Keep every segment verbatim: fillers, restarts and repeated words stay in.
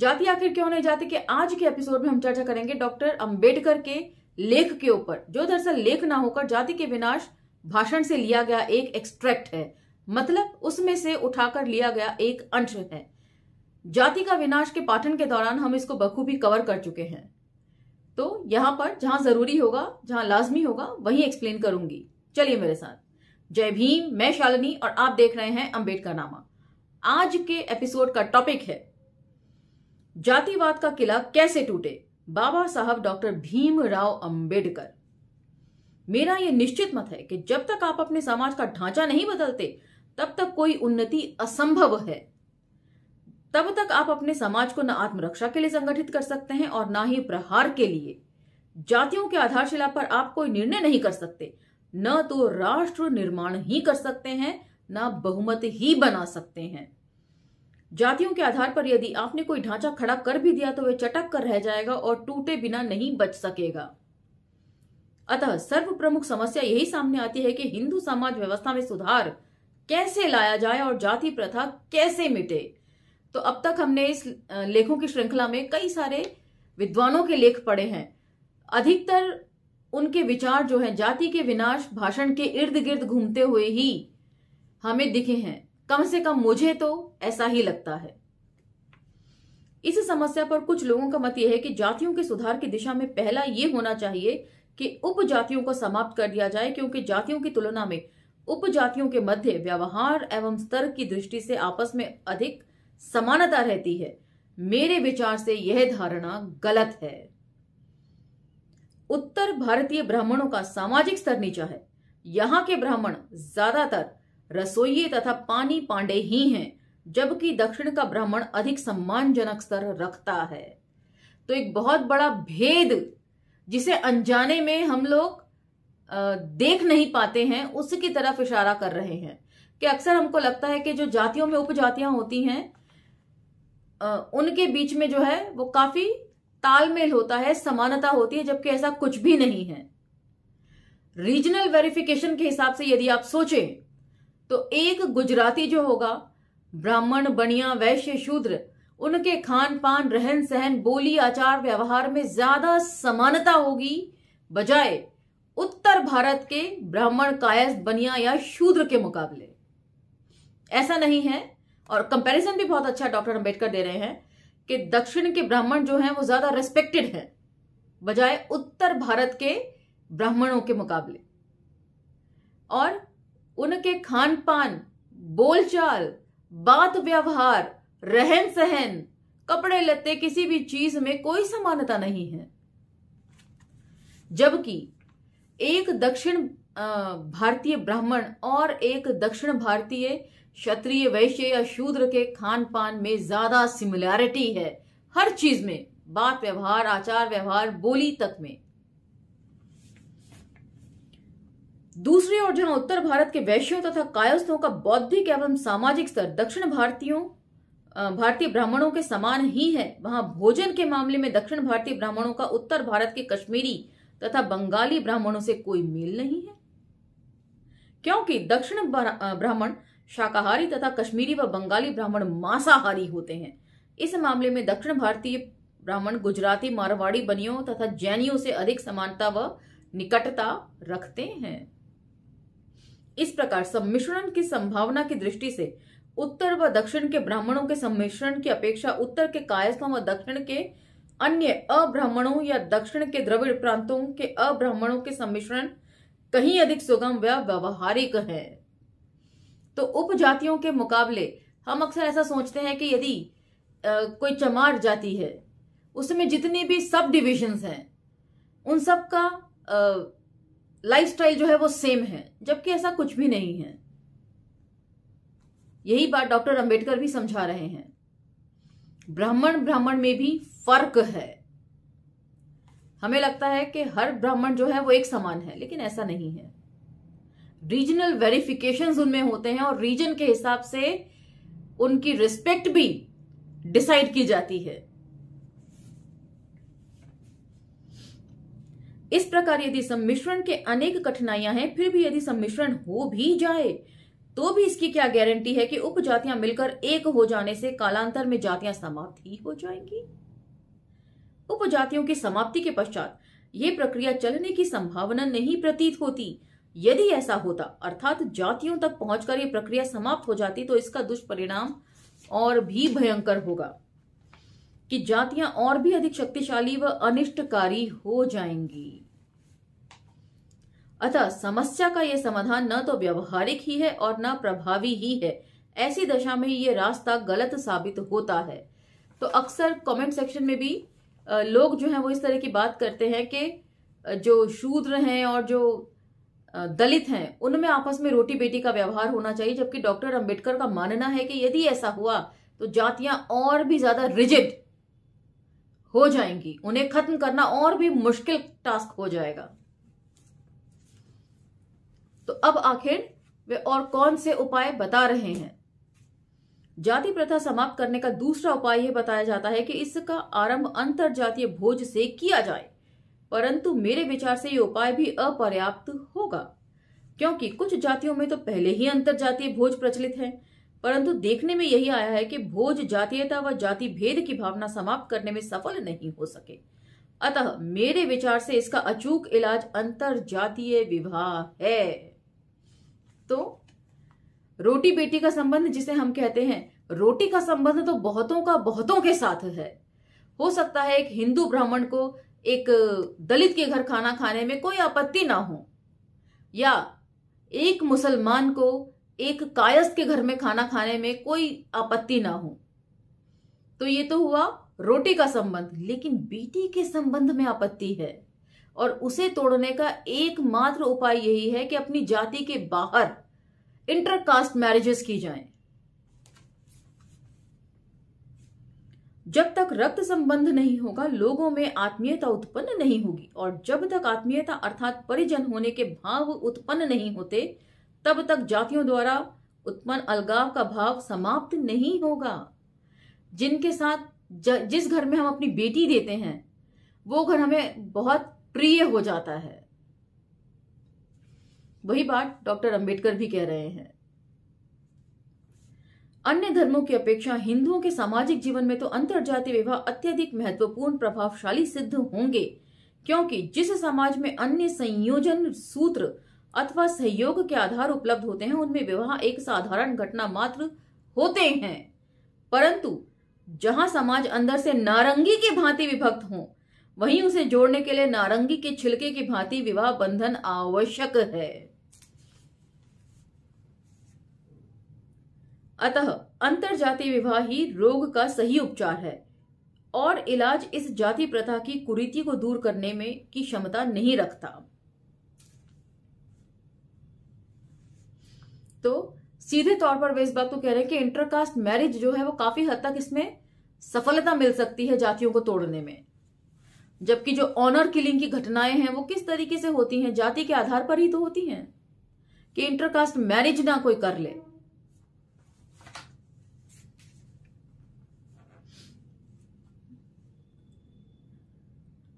जाति आखिर क्यों नहीं जाती, कि आज के एपिसोड में हम चर्चा करेंगे डॉक्टर अंबेडकर के लेख के ऊपर, जो दरअसल लेख ना होकर जाति के विनाश भाषण से लिया गया एक एक्सट्रैक्ट है, मतलब उसमें से उठाकर लिया गया एक अंश है। जाति का विनाश के पाठन के दौरान हम इसको बखूबी कवर कर चुके हैं, तो यहाँ पर जहाँ जरूरी होगा, जहाँ लाजमी होगा, वहीं एक्सप्लेन करूंगी। चलिए मेरे साथ। जय भीम, मैं शालिनी और आप देख रहे हैं अंबेडकर नामा। आज के एपिसोड का टॉपिक है जातिवाद का किला कैसे टूटे, बाबा साहब डॉक्टर भीमराव अंबेडकर। मेरा यह निश्चित मत है कि जब तक आप अपने समाज का ढांचा नहीं बदलते तब तक कोई उन्नति असंभव है। तब तक आप अपने समाज को न आत्मरक्षा के लिए संगठित कर सकते हैं और ना ही प्रहार के लिए। जातियों के आधारशिला पर आप कोई निर्णय नहीं कर सकते, न तो राष्ट्र निर्माण ही कर सकते हैं, ना बहुमत ही बना सकते हैं। जातियों के आधार पर यदि आपने कोई ढांचा खड़ा कर भी दिया तो वह चटक कर रह जाएगा और टूटे बिना नहीं बच सकेगा। अतः सर्व प्रमुख समस्या यही सामने आती है कि हिंदू समाज व्यवस्था में सुधार कैसे लाया जाए और जाति प्रथा कैसे मिटे। तो अब तक हमने इस लेखों की श्रृंखला में कई सारे विद्वानों के लेख पढ़े हैं। अधिकतर उनके विचार जो हैं जाति के विनाश भाषण के इर्द गिर्द घूमते हुए ही हमें दिखे हैं, कम से कम मुझे तो ऐसा ही लगता है। इस समस्या पर कुछ लोगों का मत यह है कि जातियों के सुधार की दिशा में पहला ये होना चाहिए कि उपजातियों को समाप्त कर दिया जाए, क्योंकि जातियों की तुलना में उपजातियों के मध्य व्यवहार एवं स्तर की दृष्टि से आपस में अधिक समानता रहती है। मेरे विचार से यह धारणा गलत है। उत्तर भारतीय ब्राह्मणों का सामाजिक स्तर नीचा है। यहाँ के ब्राह्मण ज्यादातर रसोइये तथा पानी पांडे ही हैं, जबकि दक्षिण का ब्राह्मण अधिक सम्मानजनक स्तर रखता है। तो एक बहुत बड़ा भेद, जिसे अनजाने में हम लोग देख नहीं पाते हैं, उसकी तरफ इशारा कर रहे हैं। कि अक्सर हमको लगता है कि जो जातियों में उपजातियां होती हैं उनके बीच में जो है वो काफी तालमेल होता है, समानता होती है, जबकि ऐसा कुछ भी नहीं है। रीजनल वेरिफिकेशन के हिसाब से यदि आप सोचें तो एक गुजराती जो होगा, ब्राह्मण, बनिया, वैश्य, शूद्र, उनके खान पान, रहन सहन, बोली, आचार, व्यवहार में ज्यादा समानता होगी बजाय उत्तर भारत के ब्राह्मण, कायस्थ, बनिया या शूद्र के मुकाबले। ऐसा नहीं है। और कंपैरिजन भी बहुत अच्छा डॉक्टर अंबेडकर दे रहे हैं कि दक्षिण के ब्राह्मण जो हैं वो ज्यादा रेस्पेक्टेड हैं बजाय उत्तर भारत के ब्राह्मणों के मुकाबले, और उनके खान पान, बोलचाल, बात व्यवहार, रहन सहन, कपड़े लत्ते, किसी भी चीज में कोई समानता नहीं है। जबकि एक दक्षिण भारतीय ब्राह्मण और एक दक्षिण भारतीय क्षत्रिय, वैश्य या शूद्र के खान पान में ज्यादा सिमिलैरिटी है, हर चीज में, बात व्यवहार, आचार व्यवहार, बोली तक में। दूसरी ओर जहां उत्तर भारत के वैश्यों तथा कायस्थों का बौद्धिक एवं सामाजिक स्तर दक्षिण भारतीयों भारतीय ब्राह्मणों के समान ही है, वहां भोजन के मामले में दक्षिण भारतीय ब्राह्मणों का उत्तर भारत के कश्मीरी तथा बंगाली ब्राह्मणों से कोई मेल नहीं है, क्योंकि दक्षिण ब्राह्मण शाकाहारी तथा कश्मीरी व बंगाली ब्राह्मण मांसाहारी होते हैं। इस मामले में दक्षिण भारतीय ब्राह्मण गुजराती, मारवाड़ी, बनियों तथा जैनियों से अधिक समानता व निकटता रखते हैं। इस प्रकार सम्मिश्रण की संभावना की दृष्टि से उत्तर व दक्षिण के ब्राह्मणों के सम्मिश्रण की अपेक्षा उत्तर के कायस्थों व दक्षिण के अन्य अब्राह्मणों या दक्षिण के द्रविड़ प्रांतों के अब्राह्मणों के सम्मिश्रण कहीं अधिक सुगम व व्यावहारिक है। तो उपजातियों के मुकाबले हम अक्सर ऐसा सोचते हैं कि यदि आ, कोई चमार जाति है, उसमें जितनी भी सब डिविजन्स हैं उन सब का लाइफस्टाइल जो है वो सेम है, जबकि ऐसा कुछ भी नहीं है। यही बात डॉक्टर अंबेडकर भी समझा रहे हैं। ब्राह्मण ब्राह्मण में भी फर्क है। हमें लगता है कि हर ब्राह्मण जो है वो एक समान है, लेकिन ऐसा नहीं है। रीजनल वेरिफिकेशंस उनमें होते हैं और रीजन के हिसाब से उनकी रिस्पेक्ट भी डिसाइड की जाती है। इस प्रकार यदि सम्मिश्रण के अनेक कठिनाइयां हैं, फिर भी यदि सम्मिश्रण हो भी जाए तो भी इसकी क्या गारंटी है कि उपजातियां मिलकर एक हो जाने से कालांतर में जातियां समाप्त ही हो जाएंगी। उपजातियों की समाप्ति के पश्चात ये प्रक्रिया चलने की संभावना नहीं प्रतीत होती। यदि ऐसा होता अर्थात जातियों तक पहुंचकर ये प्रक्रिया समाप्त हो जाती तो इसका दुष्परिणाम और भी भयंकर होगा कि जातियां और भी अधिक शक्तिशाली व अनिष्टकारी हो जाएंगी। अतः समस्या का यह समाधान न तो व्यवहारिक ही है और न प्रभावी ही है। ऐसी दशा में ये रास्ता गलत साबित होता है। तो अक्सर कमेंट सेक्शन में भी लोग जो हैं वो इस तरह की बात करते हैं कि जो शूद्र हैं और जो दलित हैं उनमें आपस में रोटी बेटी का व्यवहार होना चाहिए, जबकि डॉक्टर अंबेडकर का मानना है कि यदि ऐसा हुआ तो जातियां और भी ज्यादा रिजिड हो जाएंगी, उन्हें खत्म करना और भी मुश्किल टास्क हो जाएगा। तो अब आखिर वे और कौन से उपाय बता रहे हैं। जाति प्रथा समाप्त करने का दूसरा उपाय यह बताया जाता है कि इसका आरंभ अंतर जातीय भोज से किया जाए, परंतु मेरे विचार से यह उपाय भी अपर्याप्त होगा, क्योंकि कुछ जातियों में तो पहले ही अंतर जातीय भोज प्रचलित है। परंतु देखने में यही आया है कि भोज जातीयता व जाति भेद की भावना समाप्त करने में सफल नहीं हो सके। अतः मेरे विचार से इसका अचूक इलाज अंतर जातीय विवाह है। तो रोटी बेटी का संबंध जिसे हम कहते हैं, रोटी का संबंध तो बहुतों का बहुतों के साथ है। हो सकता है एक हिंदू ब्राह्मण को एक दलित के घर खाना खाने में कोई आपत्ति ना हो, या एक मुसलमान को एक कायस्थ के घर में खाना खाने में कोई आपत्ति ना हो। तो ये तो हुआ रोटी का संबंध, लेकिन बेटी के संबंध में आपत्ति है और उसे तोड़ने का एकमात्र उपाय यही है कि अपनी जाति के बाहर इंटरकास्ट मैरिजेस की जाएं। जब तक रक्त संबंध नहीं होगा लोगों में आत्मीयता उत्पन्न नहीं होगी, और जब तक आत्मीयता अर्थात परिजन होने के भाव उत्पन्न नहीं होते तब तक जातियों द्वारा उत्पन्न अलगाव का भाव समाप्त नहीं होगा। जिनके साथ ज, जिस घर में हम अपनी बेटी देते हैं वो घर हमें बहुत प्रिय हो जाता है। वही बात डॉक्टर अंबेडकर भी कह रहे हैं। अन्य धर्मों की अपेक्षा हिंदुओं के सामाजिक जीवन में तो अंतरजातीय विवाह अत्यधिक महत्वपूर्ण प्रभावशाली सिद्ध होंगे, क्योंकि जिस समाज में अन्य संयोजन सूत्र अथवा सहयोग के आधार उपलब्ध होते हैं उनमें विवाह एक साधारण घटना मात्र होते हैं। परंतु जहां समाज अंदर से नारंगी की भांति विभक्त हों वहीं उसे जोड़ने के लिए नारंगी के छिलके की भांति विवाह बंधन आवश्यक है। अतः अंतरजातीय विवाह ही रोग का सही उपचार है और इलाज इस जाति प्रथा की कुरीति को दूर करने में की क्षमता नहीं रखता। तो सीधे तौर पर वे इस बात को कह रहे हैं कि इंटरकास्ट मैरिज जो है वो काफी हद तक इसमें सफलता मिल सकती है जातियों को तोड़ने में, जबकि जो ऑनर किलिंग की घटनाएं हैं वो किस तरीके से होती हैं, जाति के आधार पर ही तो होती हैं कि इंटरकास्ट मैरिज ना कोई कर ले।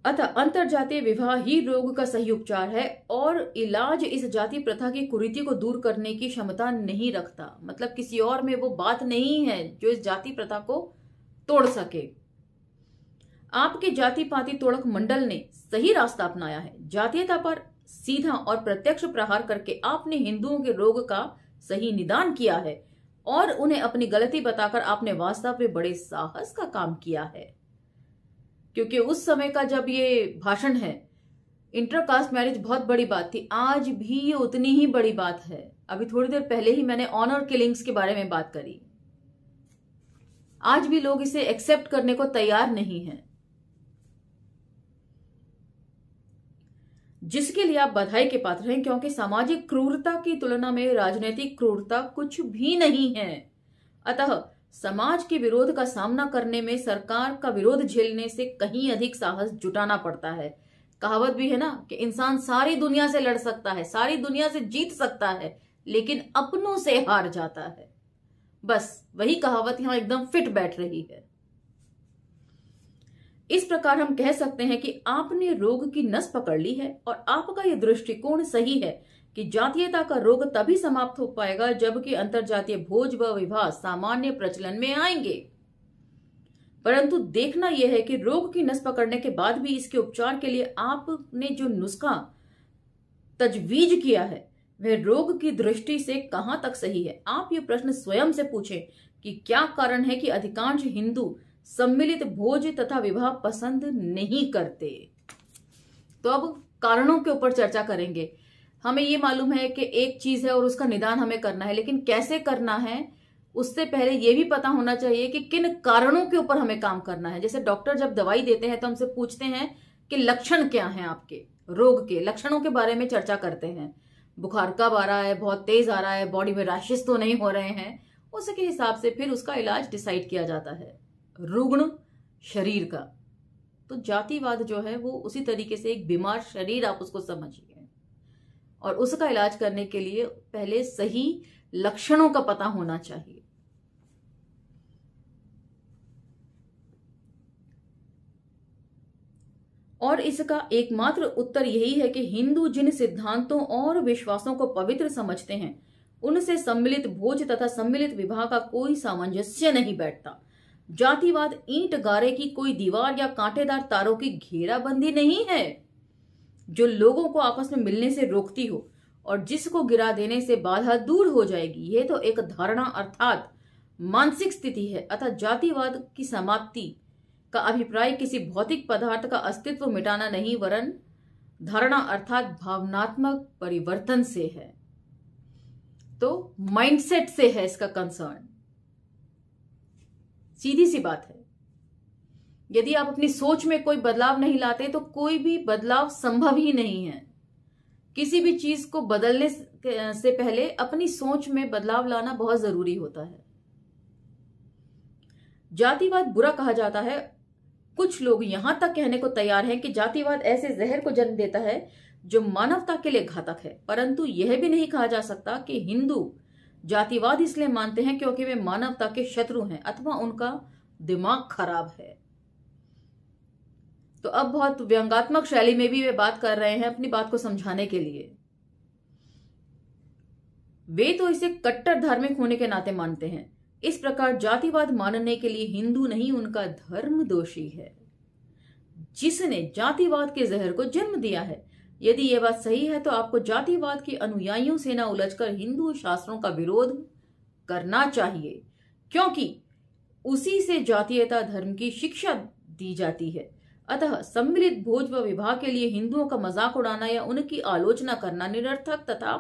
अतः अंतरजातीय विवाह ही रोग का सही उपचार है और इलाज इस जाति प्रथा की कुरीति को दूर करने की क्षमता नहीं रखता। मतलब किसी और में वो बात नहीं है जो इस जाति प्रथा को तोड़ सके। आपके जाति पाति तोड़क मंडल ने सही रास्ता अपनाया है। जातीयता पर सीधा और प्रत्यक्ष प्रहार करके आपने हिंदुओं के रोग का सही निदान किया है और उन्हें अपनी गलती बताकर आपने वास्तव में बड़े साहस का काम किया है, क्योंकि उस समय का जब ये भाषण है इंटरकास्ट मैरिज बहुत बड़ी बात थी। आज भी ये उतनी ही बड़ी बात है। अभी थोड़ी देर पहले ही मैंने ऑनर किलिंग्स के बारे में बात करी। आज भी लोग इसे एक्सेप्ट करने को तैयार नहीं है, जिसके लिए आप बधाई के पात्र हैं, क्योंकि सामाजिक क्रूरता की तुलना में राजनीतिक क्रूरता कुछ भी नहीं है। अतः समाज के विरोध का सामना करने में सरकार का विरोध झेलने से कहीं अधिक साहस जुटाना पड़ता है। कहावत भी है ना कि इंसान सारी दुनिया से लड़ सकता है, सारी दुनिया से जीत सकता है, लेकिन अपनों से हार जाता है। बस वही कहावत यहाँ एकदम फिट बैठ रही है। इस प्रकार हम कह सकते हैं कि आपने रोग की नस पकड़ ली है और आपका यह दृष्टिकोण सही है, कि जातीयता का रोग तभी समाप्त हो पाएगा जबकि अंतरजातीय भोज व विवाह सामान्य प्रचलन में आएंगे। परंतु देखना यह है कि रोग की नस पकड़ने के बाद भी इसके उपचार के लिए आपने जो नुस्खा तजवीज किया है वह रोग की दृष्टि से कहां तक सही है। आप ये प्रश्न स्वयं से पूछें कि क्या कारण है कि अधिकांश हिंदू सम्मिलित भोज तथा विवाह पसंद नहीं करते। तो अब कारणों के ऊपर चर्चा करेंगे। हमें ये मालूम है कि एक चीज है और उसका निदान हमें करना है, लेकिन कैसे करना है उससे पहले ये भी पता होना चाहिए कि किन कारणों के ऊपर हमें काम करना है। जैसे डॉक्टर जब दवाई देते हैं तो हमसे पूछते हैं कि लक्षण क्या हैं आपके रोग के, लक्षणों के बारे में चर्चा करते हैं। बुखार कब आ रहा है, बहुत तेज आ रहा है, बॉडी में रैशेस तो नहीं हो रहे हैं, उसके हिसाब से फिर उसका इलाज डिसाइड किया जाता है रुग्ण शरीर का। तो जातिवाद जो है वो उसी तरीके से एक बीमार शरीर आप उसको समझिए और उसका इलाज करने के लिए पहले सही लक्षणों का पता होना चाहिए। और इसका एकमात्र उत्तर यही है कि हिंदू जिन सिद्धांतों और विश्वासों को पवित्र समझते हैं उनसे सम्मिलित भोज तथा सम्मिलित विवाह का कोई सामंजस्य नहीं बैठता। जातिवाद ईंट गारे की कोई दीवार या कांटेदार तारों की घेराबंदी नहीं है जो लोगों को आपस में मिलने से रोकती हो और जिसको गिरा देने से बाधा दूर हो जाएगी। यह तो एक धारणा अर्थात मानसिक स्थिति है। अतः जातिवाद की समाप्ति का अभिप्राय किसी भौतिक पदार्थ का अस्तित्व मिटाना नहीं वरन धारणा अर्थात भावनात्मक परिवर्तन से है, तो माइंडसेट से है इसका कंसर्न। सीधी सी बात है, यदि आप अपनी सोच में कोई बदलाव नहीं लाते तो कोई भी बदलाव संभव ही नहीं है। किसी भी चीज को बदलने से पहले अपनी सोच में बदलाव लाना बहुत जरूरी होता है। जातिवाद बुरा कहा जाता है। कुछ लोग यहां तक कहने को तैयार हैं कि जातिवाद ऐसे जहर को जन्म देता है जो मानवता के लिए घातक है, परंतु यह भी नहीं कहा जा सकता कि हिंदू जातिवाद इसलिए मानते हैं क्योंकि वे मानवता के शत्रु हैं अथवा उनका दिमाग खराब है। तो अब बहुत व्यंग्यात्मक शैली में भी वे बात कर रहे हैं अपनी बात को समझाने के लिए। वे तो इसे कट्टर धार्मिक होने के नाते मानते हैं। इस प्रकार जातिवाद मानने के लिए हिंदू नहीं उनका धर्म दोषी है जिसने जातिवाद के जहर को जन्म दिया है। यदि यह बात सही है तो आपको जातिवाद के अनुयायियों से न उलझकर हिंदू शास्त्रों का विरोध करना चाहिए क्योंकि उसी से जातीयता धर्म की शिक्षा दी जाती है। अतः सम्मिलित भोज व विवाह के लिए हिंदुओं का मजाक उड़ाना या उनकी आलोचना करना निरर्थक तथा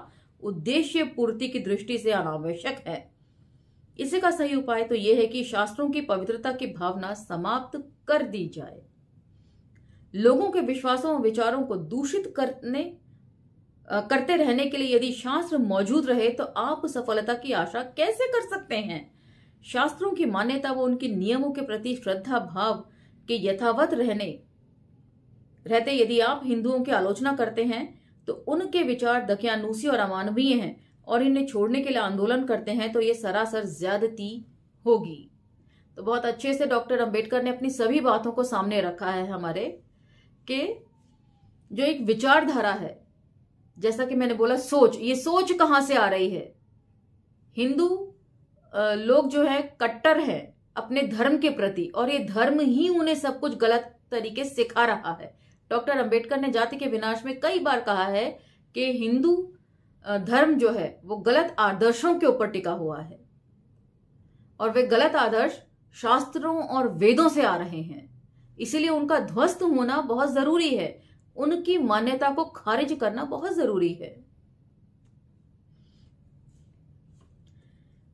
उद्देश्य पूर्ति की दृष्टि से अनावश्यक है। इसी का सही उपाय तो यह है कि शास्त्रों की पवित्रता की भावना समाप्त कर दी जाए। लोगों के विश्वासों और विचारों को दूषित करने करते रहने के लिए यदि शास्त्र मौजूद रहे तो आप सफलता की आशा कैसे कर सकते हैं। शास्त्रों की मान्यता व उनके नियमों के प्रति श्रद्धा भाव के यथावत रहने रहते यदि आप हिंदुओं की आलोचना करते हैं तो उनके विचार दकियानूसी और अमानवीय हैं और इन्हें छोड़ने के लिए आंदोलन करते हैं तो ये सरासर ज्यादती होगी। तो बहुत अच्छे से डॉक्टर अंबेडकर ने अपनी सभी बातों को सामने रखा है हमारे के जो एक विचारधारा है। जैसा कि मैंने बोला सोच, ये सोच कहाँ से आ रही है। हिंदू लोग जो है कट्टर है अपने धर्म के प्रति और ये धर्म ही उन्हें सब कुछ गलत तरीके सिखा रहा है। डॉक्टर अंबेडकर ने जाति के विनाश में कई बार कहा है कि हिंदू धर्म जो है वो गलत आदर्शों के ऊपर टिका हुआ है और वे गलत आदर्श शास्त्रों और वेदों से आ रहे हैं, इसीलिए उनका ध्वस्त होना बहुत जरूरी है, उनकी मान्यता को खारिज करना बहुत जरूरी है।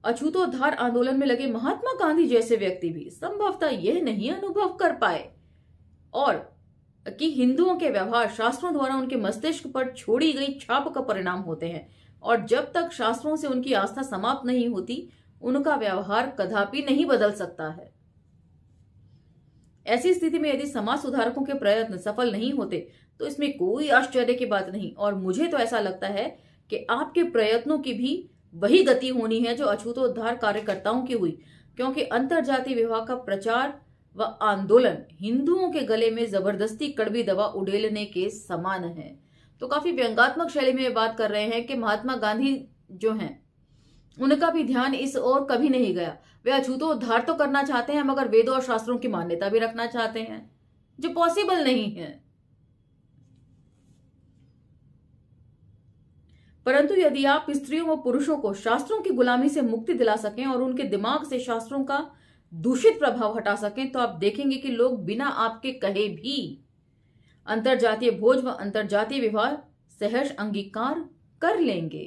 अछूतोद्धार आंदोलन में लगे महात्मा गांधी जैसे व्यक्ति भी संभवतः यह नहीं अनुभव कर पाए और कि हिंदुओं के व्यवहार शास्त्रों द्वारा उनके मस्तिष्क पर छोड़ी गई छाप का परिणाम होते हैं और जब तक शास्त्रों से उनकी आस्था समाप्त नहीं होती उनका व्यवहार कदापि नहीं बदल सकता है। ऐसी स्थिति में यदि समाज सुधारकों के प्रयत्न सफल नहीं होते तो इसमें कोई आश्चर्य की बात नहीं और मुझे तो ऐसा लगता है कि आपके प्रयत्नों की भी वही गति होनी है जो अछूतोद्धार कार्यकर्ताओं की हुई, क्योंकि अंतरजातीय विवाह का प्रचार व आंदोलन हिंदुओं के गले में जबरदस्ती कड़वी दवा उड़ेलने के समान है। तो काफी व्यंग्यात्मक शैली में बात कर रहे हैं कि महात्मा गांधी जो हैं उनका भी ध्यान इस ओर कभी नहीं गया। वे अछूतोद्धार तो करना चाहते हैं मगर वेदों और शास्त्रों की मान्यता भी रखना चाहते हैं जो पॉसिबल नहीं है। परंतु यदि आप स्त्रियों व पुरुषों को शास्त्रों की गुलामी से मुक्ति दिला सकें और उनके दिमाग से शास्त्रों का दूषित प्रभाव हटा सकें तो आप देखेंगे कि लोग बिना आपके कहे भी अंतरजातीय भोज व अंतरजातीय विवाह सहर्ष अंगीकार कर लेंगे।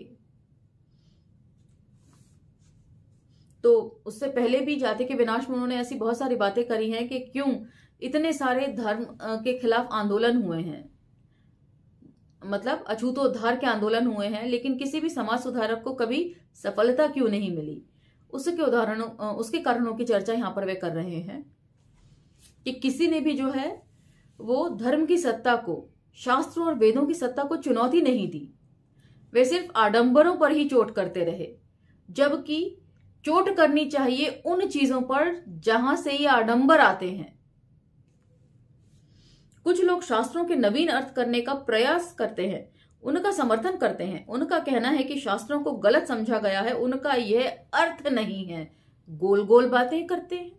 तो उससे पहले भी जाति के विनाश में उन्होंने ऐसी बहुत सारी बातें करी हैं कि क्यों इतने सारे धर्म के खिलाफ आंदोलन हुए हैं, मतलब अछूतोद्धार के आंदोलन हुए हैं, लेकिन किसी भी समाज सुधारक को कभी सफलता क्यों नहीं मिली, उसके उदाहरणों उसके कारणों की चर्चा यहाँ पर वे कर रहे हैं कि किसी ने भी जो है वो धर्म की सत्ता को, शास्त्रों और वेदों की सत्ता को चुनौती नहीं दी। वे सिर्फ आडंबरों पर ही चोट करते रहे, जबकि चोट करनी चाहिए उन चीजों पर जहां से ये आडंबर आते हैं। कुछ लोग शास्त्रों के नवीन अर्थ करने का प्रयास करते हैं, उनका समर्थन करते हैं। उनका कहना है कि शास्त्रों को गलत समझा गया है, उनका यह अर्थ नहीं है, गोल गोल बातें करते हैं।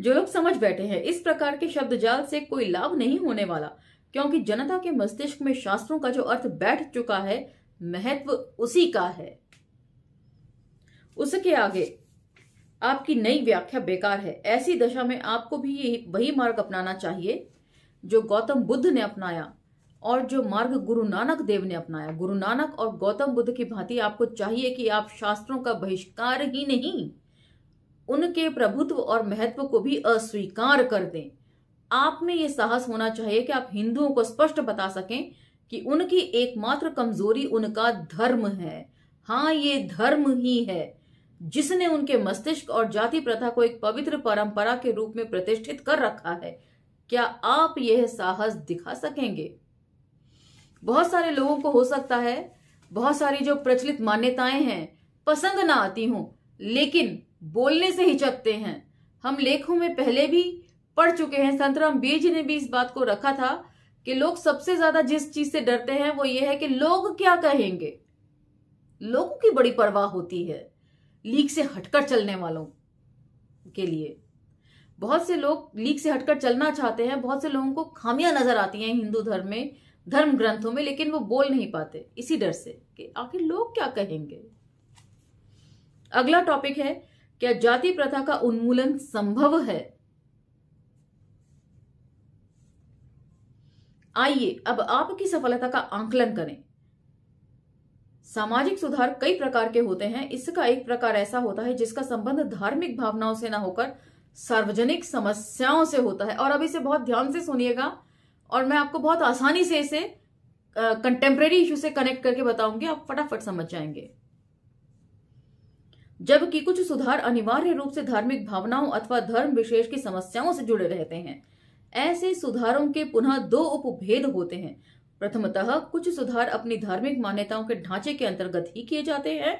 जो लोग समझ बैठे हैं इस प्रकार के शब्दजाल से कोई लाभ नहीं होने वाला, क्योंकि जनता के मस्तिष्क में शास्त्रों का जो अर्थ बैठ चुका है महत्व उसी का है। उसके आगे आपकी नई व्याख्या बेकार है। ऐसी दशा में आपको भी वही मार्ग अपनाना चाहिए जो गौतम बुद्ध ने अपनाया और जो मार्ग गुरु नानक देव ने अपनाया। गुरु नानक और गौतम बुद्ध की भांति आपको चाहिए कि आप शास्त्रों का बहिष्कार ही नहीं, उनके प्रभुत्व और महत्व को भी अस्वीकार कर दें। आप में ये साहस होना चाहिए कि आप हिंदुओं को स्पष्ट बता सकें कि उनकी एकमात्र कमजोरी उनका धर्म है। हाँ, ये धर्म ही है जिसने उनके मस्तिष्क और जाति प्रथा को एक पवित्र परंपरा के रूप में प्रतिष्ठित कर रखा है। क्या आप यह साहस दिखा सकेंगे? बहुत सारे लोगों को हो सकता है बहुत सारी जो प्रचलित मान्यताएं हैं पसंद ना आती हों, लेकिन बोलने से हिचकते हैं। हम लेखों में पहले भी पढ़ चुके हैं, संतराम बीर जी ने भी इस बात को रखा था कि लोग सबसे ज्यादा जिस चीज से डरते हैं वो ये है कि लोग क्या कहेंगे। लोगों की बड़ी परवाह होती है लीक से हटकर चलने वालों के लिए। बहुत से लोग लीक से हटकर चलना चाहते हैं। बहुत से लोगों को खामियां नजर आती हैं हिंदू धर्म में, धर्म ग्रंथों में, लेकिन वो बोल नहीं पाते इसी डर से कि आखिर लोग क्या कहेंगे। अगला टॉपिक है, क्या जाति प्रथा का उन्मूलन संभव है? आइए अब आपकी सफलता का आकलन करें। सामाजिक सुधार कई प्रकार के होते हैं। इसका एक प्रकार ऐसा होता है जिसका संबंध धार्मिक भावनाओं से ना होकर सार्वजनिक समस्याओं से होता है। और अब इसे बहुत ध्यान से सुनिएगा और मैं आपको बहुत आसानी से इसे कंटेम्प्रेरी इश्यू से कनेक्ट करके बताऊंगी, आप फटाफट समझ जाएंगे। जबकि कुछ सुधार अनिवार्य रूप से धार्मिक भावनाओं अथवा धर्म विशेष की समस्याओं से जुड़े रहते हैं। ऐसे सुधारों के पुनः दो उपभेद होते हैं। प्रथमतः कुछ सुधार अपनी धार्मिक मान्यताओं के ढांचे के अंतर्गत ही किए जाते हैं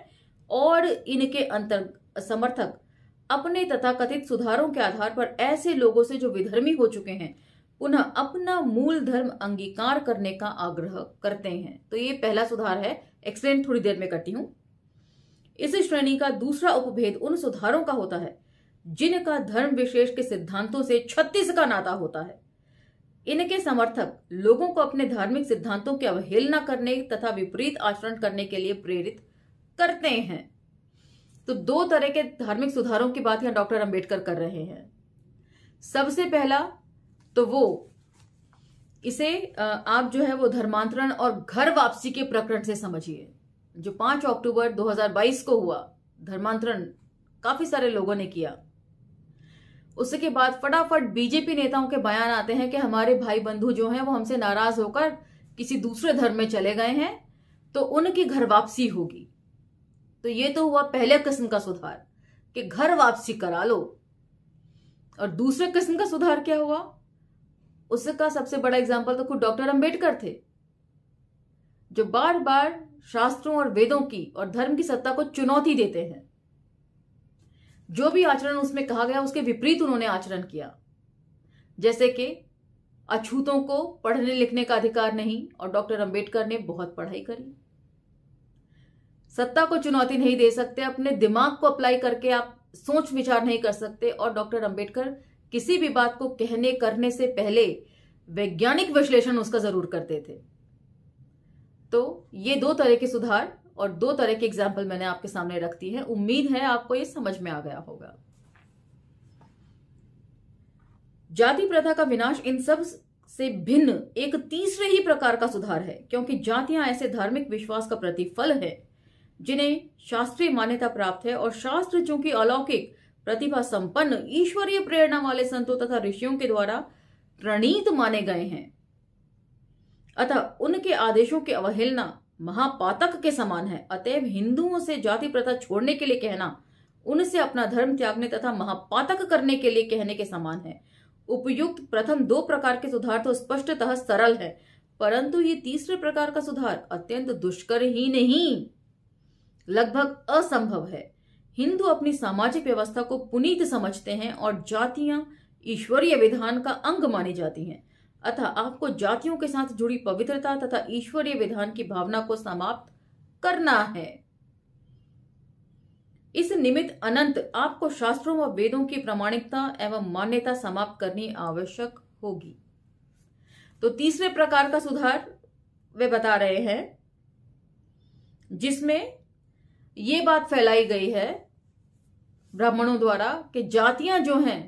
और इनके अंतर समर्थक अपने तथाकथित सुधारों के आधार पर ऐसे लोगों से जो विधर्मी हो चुके हैं पुनः अपना मूल धर्म अंगीकार करने का आग्रह करते हैं। तो ये पहला सुधार है, एक्सप्लेन थोड़ी देर में करती हूँ। इस श्रेणी का दूसरा उपभेद उन सुधारों का होता है जिनका धर्म विशेष के सिद्धांतों से छत्तीस का नाता होता है। इनके समर्थक लोगों को अपने धार्मिक सिद्धांतों की अवहेलना करने तथा विपरीत आचरण करने के लिए प्रेरित करते हैं। तो दो तरह के धार्मिक सुधारों की बात यहाँ डॉक्टर अंबेडकर कर रहे हैं। सबसे पहला तो वो इसे आप जो है वो धर्मांतरण और घर वापसी के प्रकरण से समझिए जो पांच अक्टूबर दो हज़ार बाईस को हुआ। धर्मांतरण काफी सारे लोगों ने किया। उसके बाद फटाफट बीजेपी नेताओं के बयान आते हैं कि हमारे भाई बंधु जो हैं वो हमसे नाराज होकर किसी दूसरे धर्म में चले गए हैं तो उनकी घर वापसी होगी। तो ये तो हुआ पहले किस्म का सुधार कि घर वापसी करा लो। और दूसरे किस्म का सुधार क्या हुआ, उसका सबसे बड़ा एग्जाम्पल तो खुद डॉक्टर अम्बेडकर थे जो बार बार शास्त्रों और वेदों की और धर्म की सत्ता को चुनौती देते हैं। जो भी आचरण उसमें कहा गया उसके विपरीत उन्होंने आचरण किया। जैसे कि अछूतों को पढ़ने लिखने का अधिकार नहीं, और डॉक्टर अंबेडकर ने बहुत पढ़ाई करी। सत्ता को चुनौती नहीं दे सकते, अपने दिमाग को अप्लाई करके आप सोच विचार नहीं कर सकते, और डॉक्टर अंबेडकर किसी भी बात को कहने करने से पहले वैज्ञानिक विश्लेषण उसका जरूर करते थे। तो ये दो तरह के सुधार और दो तरह के एग्जाम्पल मैंने आपके सामने रख दी है। उम्मीद है आपको ये समझ में आ गया होगा। जाति प्रथा का विनाश इन सब से भिन्न एक तीसरे ही प्रकार का सुधार है, क्योंकि जातियां ऐसे धार्मिक विश्वास का प्रतिफल है जिन्हें शास्त्रीय मान्यता प्राप्त है, और शास्त्र जो कि अलौकिक प्रतिभा संपन्न ईश्वरीय प्रेरणा वाले संतों तथा ऋषियों के द्वारा प्रणीत माने गए हैं, अतः उनके आदेशों की अवहेलना महापातक के समान है। अतएव हिंदुओं से जाति प्रथा छोड़ने के लिए कहना उनसे अपना धर्म त्यागने तथा महापातक करने के लिए कहने के समान है। उपयुक्त प्रथम दो प्रकार के सुधार तो स्पष्टतः सरल है, परंतु ये तीसरे प्रकार का सुधार अत्यंत दुष्कर ही नहीं, लगभग असंभव है। हिंदू अपनी सामाजिक व्यवस्था को पुनीत समझते हैं और जातियां ईश्वरीय विधान का अंग मानी जाती हैं। अतः आपको जातियों के साथ जुड़ी पवित्रता तथा ईश्वरीय विधान की भावना को समाप्त करना है। इस निमित्त अनंत आपको शास्त्रों व वेदों की प्रामाणिकता एवं मान्यता समाप्त करनी आवश्यक होगी। तो तीसरे प्रकार का सुधार वे बता रहे हैं, जिसमें ये बात फैलाई गई है ब्राह्मणों द्वारा कि जातियां जो हैं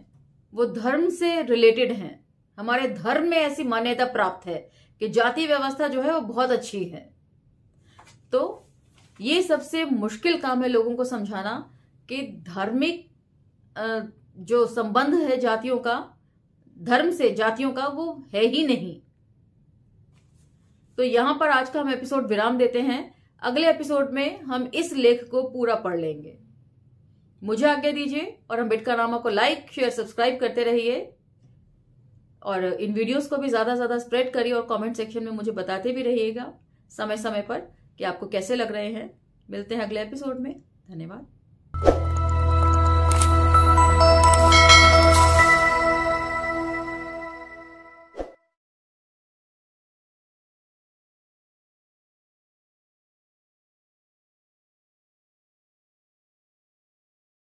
वो धर्म से रिलेटेड हैं, हमारे धर्म में ऐसी मान्यता प्राप्त है कि जाति व्यवस्था जो है वो बहुत अच्छी है। तो ये सबसे मुश्किल काम है लोगों को समझाना कि धार्मिक जो संबंध है जातियों का, धर्म से जातियों का, वो है ही नहीं। तो यहां पर आज का हम एपिसोड विराम देते हैं। अगले एपिसोड में हम इस लेख को पूरा पढ़ लेंगे। मुझे आज्ञा दीजिए और अंबेडकर नामा को लाइक, शेयर, सब्सक्राइब करते रहिए, और इन वीडियोस को भी ज़्यादा से ज़्यादा स्प्रेड करिए, और कमेंट सेक्शन में मुझे बताते भी रहिएगा समय समय पर कि आपको कैसे लग रहे हैं। मिलते हैं अगले एपिसोड में। धन्यवाद।